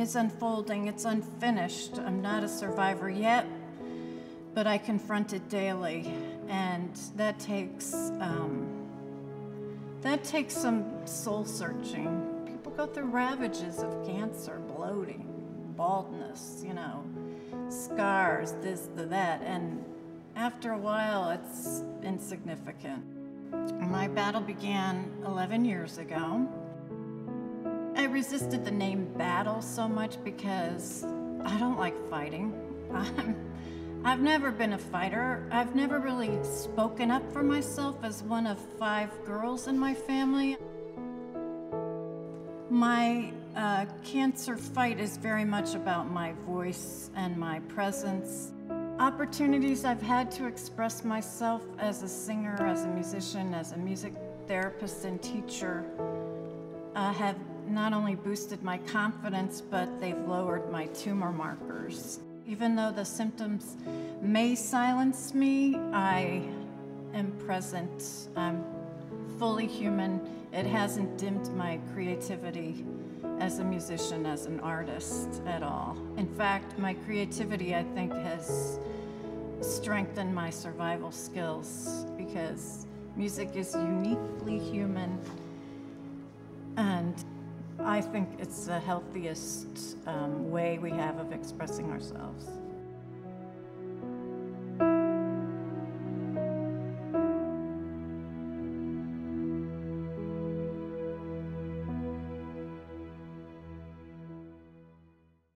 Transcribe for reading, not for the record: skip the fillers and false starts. It's unfolding, it's unfinished. I'm not a survivor yet, but I confront it daily, and that takes some soul searching. People go through ravages of cancer, bloating, baldness, you know, scars, this, the, that, and after a while it's insignificant. My battle began 11 years ago. I resisted the name battle so much because I don't like fighting. I've never been a fighter. I've never really spoken up for myself as one of 5 girls in my family. My cancer fight is very much about my voice and my presence. Opportunities I've had to express myself as a singer, as a musician, as a music therapist and teacher have not only boosted my confidence, but they've lowered my tumor markers. Even though the symptoms may silence me, I am present. I'm fully human. It hasn't dimmed my creativity as a musician, as an artist at all. In fact, my creativity, I think, has strengthened my survival skills because music is uniquely human, and I think it's the healthiest way we have of expressing ourselves.